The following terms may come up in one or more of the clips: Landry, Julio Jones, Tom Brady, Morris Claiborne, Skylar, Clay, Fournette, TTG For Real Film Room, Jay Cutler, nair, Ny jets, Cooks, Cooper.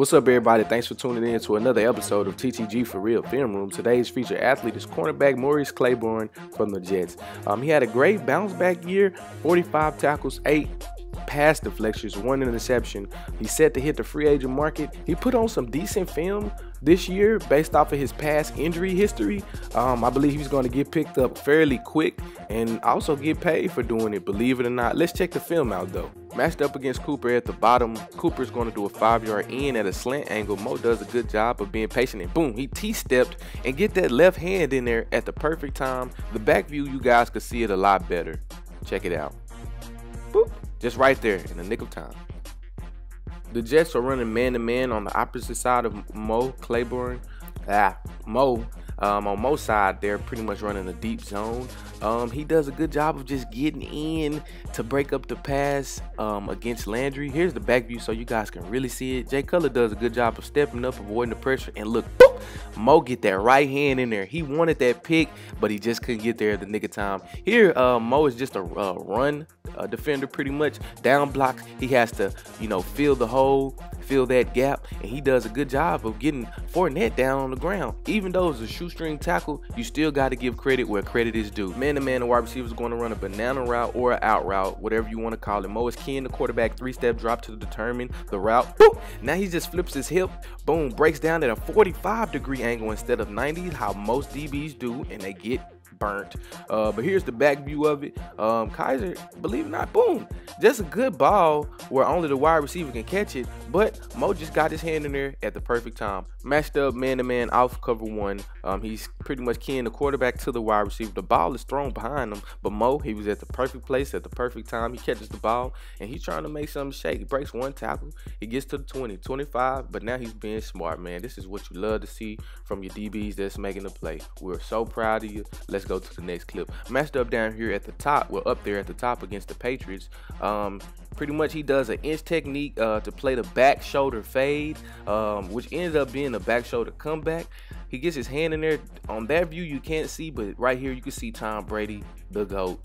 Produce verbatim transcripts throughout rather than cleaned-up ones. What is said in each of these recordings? What's up, everybody? Thanks for tuning in to another episode of T T G For Real Film Room. Today's featured athlete is cornerback Morris Claiborne from the Jets. Um, he had a great bounce back year, forty-five tackles, eight pass deflections, one interception. He's set to hit the free agent market. He put on some decent film this year based off of his past injury history. Um, I believe he's going to get picked up fairly quick and also get paid for doing it, believe it or not. Let's check the film out, though. Matched up against Cooper at the bottom, Cooper's going to do a five-yard in at a slant angle. Mo does a good job of being patient, and boom, he T-stepped and get that left hand in there at the perfect time. The back view, you guys could see it a lot better. Check it out. Boop. Just right there in the nick of time. The Jets are running man-to-man -man on the opposite side of Mo Claiborne. Ah, Mo. Um, on Mo's side, they're pretty much running a deep zone. Um, he does a good job of just getting in to break up the pass um, against Landry. Here's the back view so you guys can really see it. Jay Cutler does a good job of stepping up, avoiding the pressure, and look, boop, Mo get that right hand in there. He wanted that pick, but he just couldn't get there at the nick of time. Here, uh, Mo is just a uh, run uh, defender pretty much. Down blocks, he has to, you know, fill the hole, fill that gap, and he does a good job of getting Fournette down on the ground. Even though it's a shoestring tackle, you still got to give credit where credit is due. Man-to-man, the wide receiver is going to run a banana route or an out route, whatever you want to call it. Mo is keying the quarterback three-step drop to determine the route. Boop! Now he just flips his hip, boom, breaks down at a forty-five degree angle instead of ninety, how most D Bs do, and they get burnt. Uh, but here's the back view of it. Um, Kaiser, believe it or not, boom, just a good ball where only the wide receiver can catch it, but Mo just got his hand in there at the perfect time. Matched up man-to-man off cover one. Um, he's pretty much keying the quarterback to the wide receiver. The ball is thrown behind him, but Mo, he was at the perfect place at the perfect time. He catches the ball, and he's trying to make something shake. He breaks one tackle. He gets to the twenty, twenty-five, but now he's being smart, man. This is what you love to see from your D Bs that's making the play. We're so proud of you. Let's go to the next clip. Matched up down here at the top, well, up there at the top against the Patriots. Um, pretty much he does an inch technique uh, to play the back shoulder fade, um, which ends up being a back shoulder comeback. He gets his hand in there. On that view, you can't see, but right here, you can see Tom Brady, the GOAT.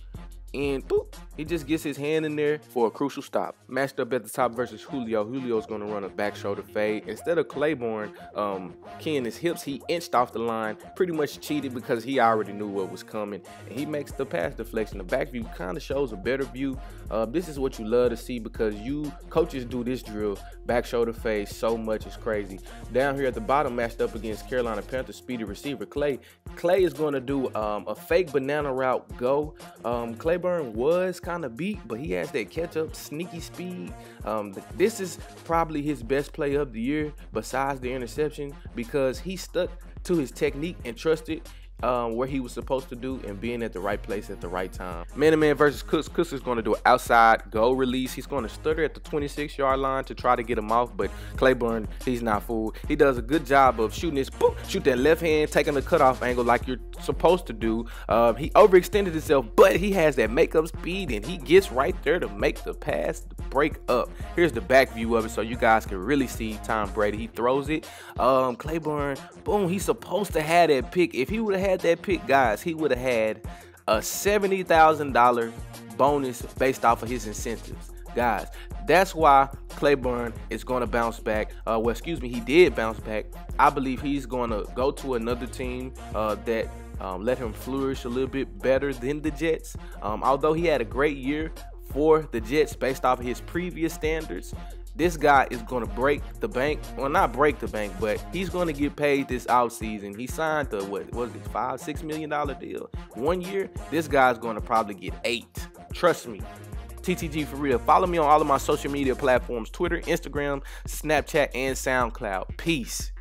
And boop, he just gets his hand in there for a crucial stop. Matched up at the top versus Julio. Julio's going to run a back shoulder fade. Instead of Claiborne um, keying his hips, he inched off the line, pretty much cheated because he already knew what was coming. And he makes the pass deflection. The back view kind of shows a better view. Uh, this is what you love to see because you coaches do this drill, back shoulder fade, so much. It's crazy. Down here at the bottom, matched up against Carolina Panthers speedy receiver Clay. Clay is going to do um, a fake banana route go. Um, Clay was kind of beat, but he has that catch-up sneaky speed. Um, this is probably his best play of the year besides the interception because he stuck to his technique and trusted Um, where he was supposed to do and being at the right place at the right time. Man-to-man versus Cooks. Cooks is going to do an outside goal release. He's going to stutter at the twenty-six yard line to try to get him off, but Claiborne, he's not fooled. He does a good job of shooting his, boop, shoot that left hand, taking the cutoff angle like you're supposed to do. Uh, he overextended himself, but he has that makeup speed, and he gets right there to make the pass, the break up. Here's the back view of it so you guys can really see Tom Brady. He throws it. Um, Claiborne, boom, he's supposed to have that pick. If he would have had that pick, guys, he would have had a seventy thousand dollar bonus based off of his incentives. Guys, that's why Claiborne is going to bounce back. Uh, well, excuse me, he did bounce back. I believe he's going to go to another team uh, that um, let him flourish a little bit better than the Jets. Um, although he had a great year for the Jets based off of his previous standards, this guy is going to break the bank. Well, not break the bank, but he's going to get paid this offseason. He signed the, what was it, five, six million dollar deal. One year, this guy's going to probably get eight. Trust me. T T G For Real. Follow me on all of my social media platforms, Twitter, Instagram, Snapchat, and SoundCloud. Peace.